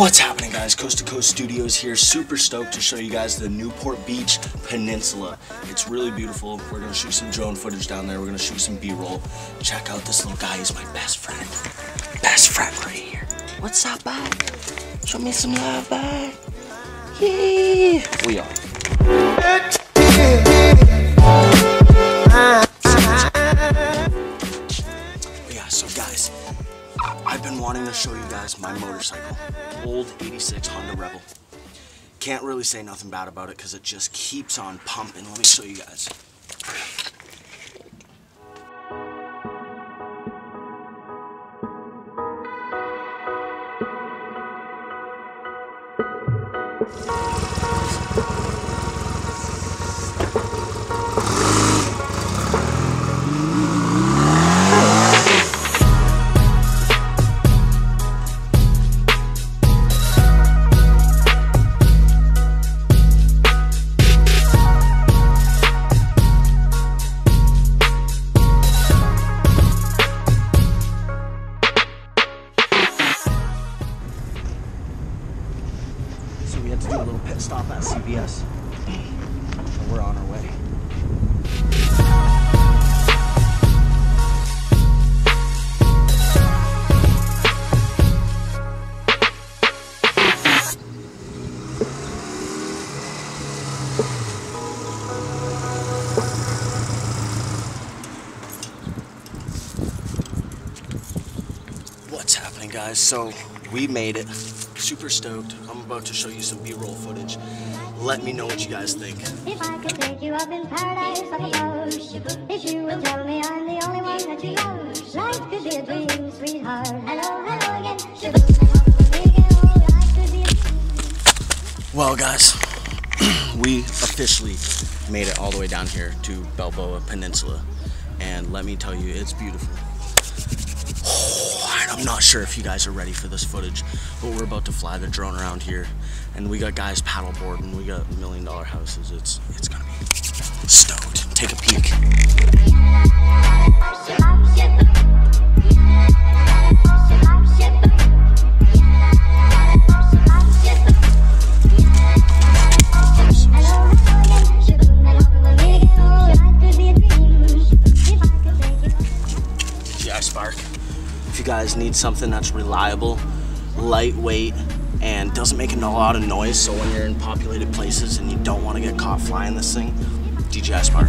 What's happening, guys? Coast to Coast Studios here. Super stoked to show you guys the Newport Beach Peninsula. It's really beautiful. We're going to shoot some drone footage down there. We're going to shoot some B-roll. Check out this little guy. He's my best friend. Best friend right here. What's up, bud? Show me some love, bud. Yay! We are. Yeah, so guys, I've been wanting to show you guys my motorcycle, old 86 Honda Rebel. Can't really say nothing bad about it because it just keeps on pumping. Let me show you guys. We had to do a little pit stop at CVS, and we're on our way. What's happening, guys? So we made it. Super stoked. I'm about to show you some B-roll footage. Let me know what you guys think. If I could pick you up in paradise on the ocean, if you would tell me I'm the only one that you love, life could be a dream, sweetheart. Hello, hello again. Well, guys, we officially made it all the way down here to Balboa Peninsula, and let me tell you, it's beautiful. I'm not sure if you guys are ready for this footage, but we're about to fly the drone around here, and we got guys paddleboarding, and we got $1 million houses. It's gonna be stoked. Take a peek. DJI Spark. If you guys need something that's reliable, lightweight, and doesn't make a lot of noise, so when you're in populated places and you don't want to get caught flying this thing, DJI Spark.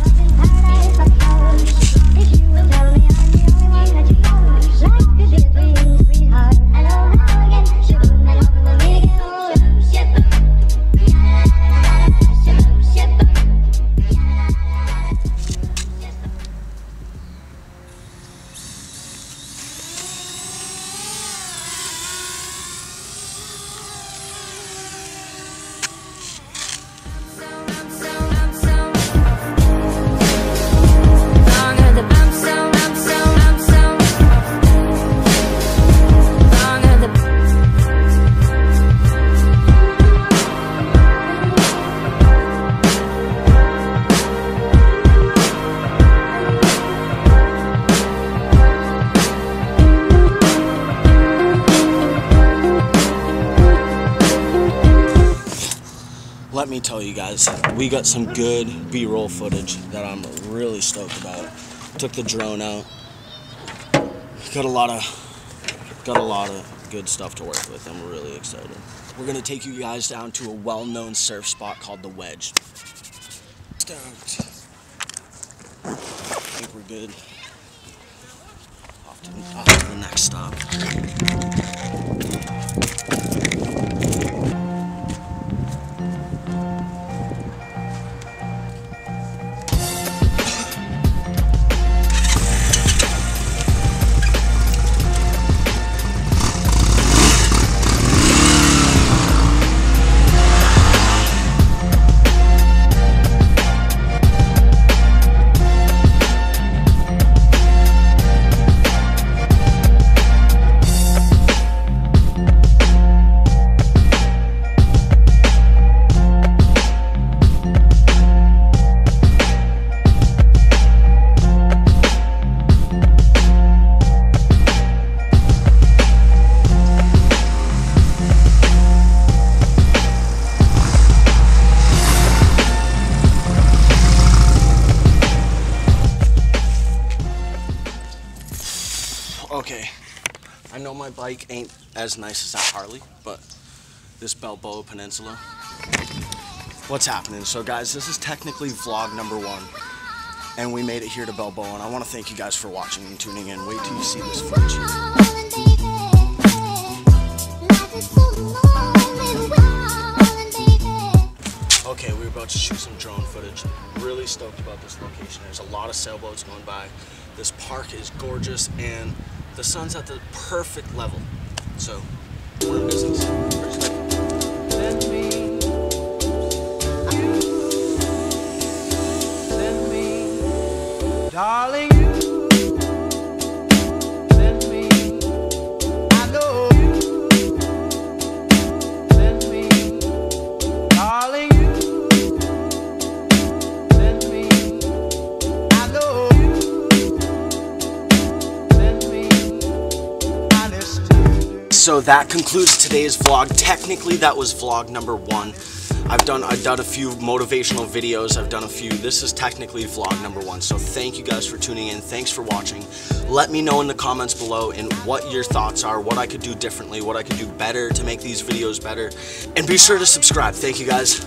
Let me tell you guys, we got some good B-roll footage that I'm really stoked about. Took the drone out. Got a lot of good stuff to work with. I'm really excited. We're gonna take you guys down to a well-known surf spot called The Wedge. Stoked. I think we're good. Off to the next stop. Okay, I know my bike ain't as nice as that Harley, but this Balboa Peninsula, what's happening? So guys, this is technically vlog number 1, and we made it here to Balboa, and I want to thank you guys for watching and tuning in. Wait till you see this footage. Okay, we were about to shoot some drone footage. Really stoked about this location. There's a lot of sailboats going by. This park is gorgeous and the sun's at the perfect level. So, we're in business. Send me, darling, you. So that concludes today's vlog. Technically, that was vlog number 1. I've done a few motivational videos. I've done a few. This is technically vlog number 1. So thank you guys for tuning in. Thanks for watching. Let me know in the comments below and what your thoughts are, what I could do differently, what I could do better to make these videos better. And be sure to subscribe. Thank you guys.